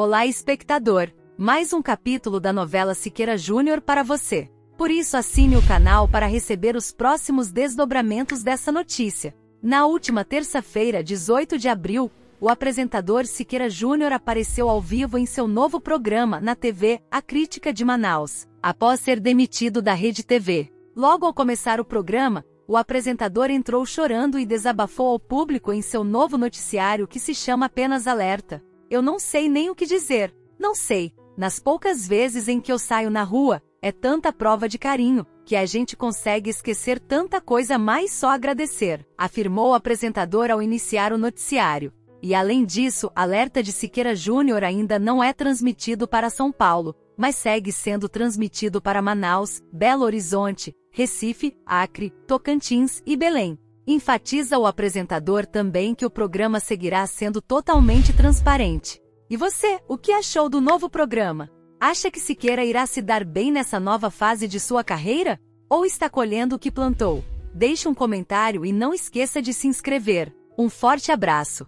Olá, espectador! Mais um capítulo da novela Sikera Júnior para você. Por isso, assine o canal para receber os próximos desdobramentos dessa notícia. Na última terça-feira, 18 de abril, o apresentador Sikera Júnior apareceu ao vivo em seu novo programa na TV, A Crítica de Manaus, após ser demitido da Rede TV. Logo ao começar o programa, o apresentador entrou chorando e desabafou ao público em seu novo noticiário que se chama Apenas Alerta. Eu não sei nem o que dizer. Não sei. Nas poucas vezes em que eu saio na rua, é tanta prova de carinho, que a gente consegue esquecer tanta coisa, mais só agradecer, afirmou o apresentador ao iniciar o noticiário. E além disso, Alerta de Sikera Júnior ainda não é transmitido para São Paulo, mas segue sendo transmitido para Manaus, Belo Horizonte, Recife, Acre, Tocantins e Belém. Enfatiza o apresentador também que o programa seguirá sendo totalmente transparente. E você, o que achou do novo programa? Acha que Sikera irá se dar bem nessa nova fase de sua carreira? Ou está colhendo o que plantou? Deixe um comentário e não esqueça de se inscrever. Um forte abraço!